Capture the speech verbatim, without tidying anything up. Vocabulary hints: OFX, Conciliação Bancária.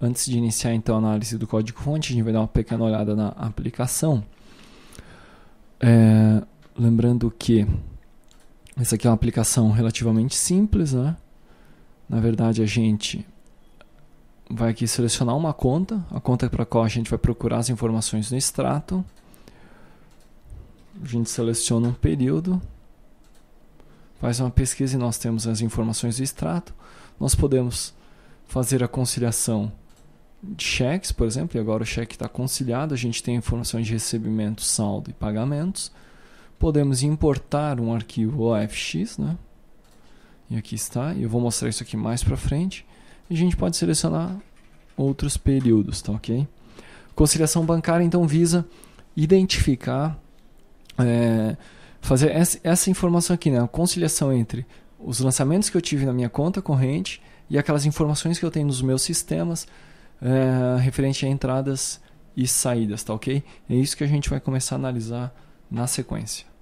Antes de iniciar então a análise do código-fonte, a gente vai dar uma pequena olhada na aplicação. É, lembrando que essa aqui é uma aplicação relativamente simples, né? Na verdade, a gente vai aqui selecionar uma conta, a conta para a qual a gente vai procurar as informações no extrato. A gente seleciona um período, faz uma pesquisa e nós temos as informações do extrato. Nós podemos fazer a conciliação de cheques, por exemplo, e agora o cheque está conciliado, a gente tem informações de recebimento, saldo e pagamentos. Podemos importar um arquivo O F X, né? E aqui está, e eu vou mostrar isso aqui mais para frente. E a gente pode selecionar outros períodos, tá ok? Conciliação bancária, então, visa identificar, é, fazer essa, essa informação aqui, né? A conciliação entre os lançamentos que eu tive na minha conta corrente e aquelas informações que eu tenho nos meus sistemas, é, referente a entradas e saídas, tá ok? É isso que a gente vai começar a analisar na sequência.